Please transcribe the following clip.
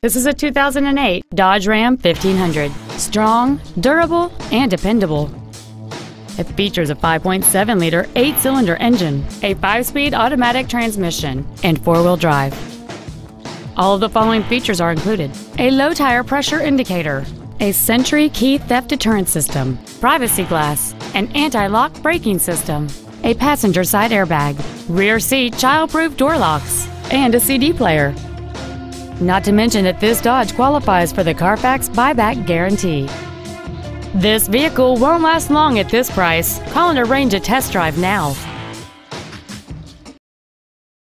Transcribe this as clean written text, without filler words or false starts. This is a 2008 Dodge Ram 1500. Strong, durable, and dependable. It features a 5.7-liter 8-cylinder engine, a 5-speed automatic transmission, and 4-wheel drive. All of the following features are included: a low tire pressure indicator, a Sentry key theft deterrent system, privacy glass, an anti-lock braking system, a passenger side airbag, rear seat child-proof door locks, and a CD player. Not to mention that this Dodge qualifies for the Carfax buyback guarantee. This vehicle won't last long at this price. Call and arrange a test drive now.